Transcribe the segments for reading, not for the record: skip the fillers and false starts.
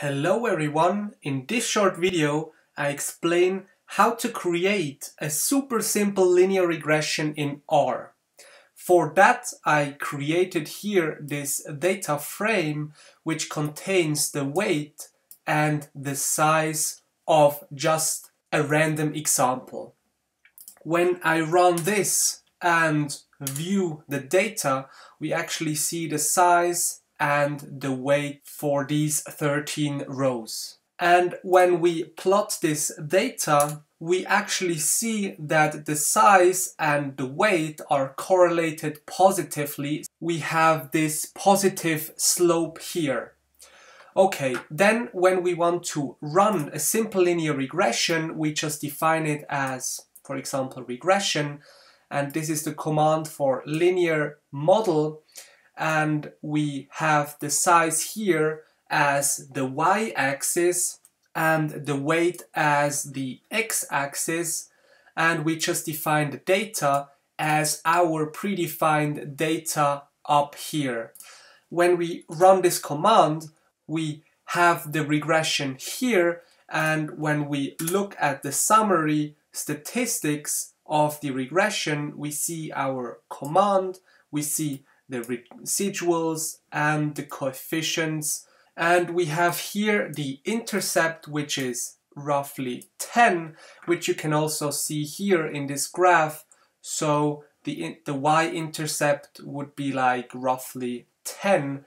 Hello everyone, in this short video I explain how to create a super simple linear regression in R. For that I created here this data frame which contains the weight and the size of just a random example. When I run this and view the data, we actually see the size and the weight for these 13 rows. And when we plot this data, we actually see that the size and the weight are correlated positively. We have this positive slope here. Okay, then when we want to run a simple linear regression, we just define it as, for example, regression. And this is the command for linear model. And we have the size here as the y-axis and the weight as the x-axis, and we just define the data as our predefined data up here. When we run this command, we have the regression here, and when we look at the summary statistics of the regression, we see our command, we see the residuals and the coefficients, and we have here the intercept, which is roughly 10, which you can also see here in this graph. So the y-intercept would be like roughly 10,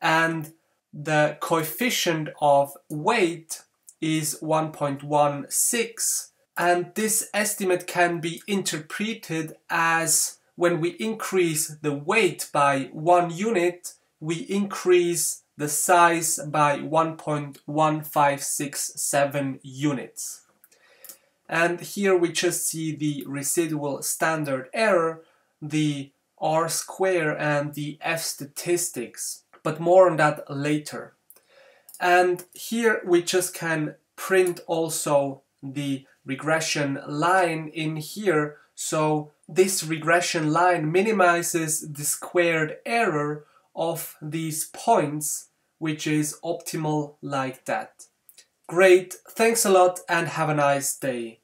and the coefficient of weight is 1.16, and this estimate can be interpreted as, when we increase the weight by 1 unit, we increase the size by 1.1567 units. And here we just see the residual standard error, the R square and the F statistics, but more on that later. And here we just can print also the regression line in here, so this regression line minimizes the squared error of these points, which is optimal like that. Great, thanks a lot and have a nice day.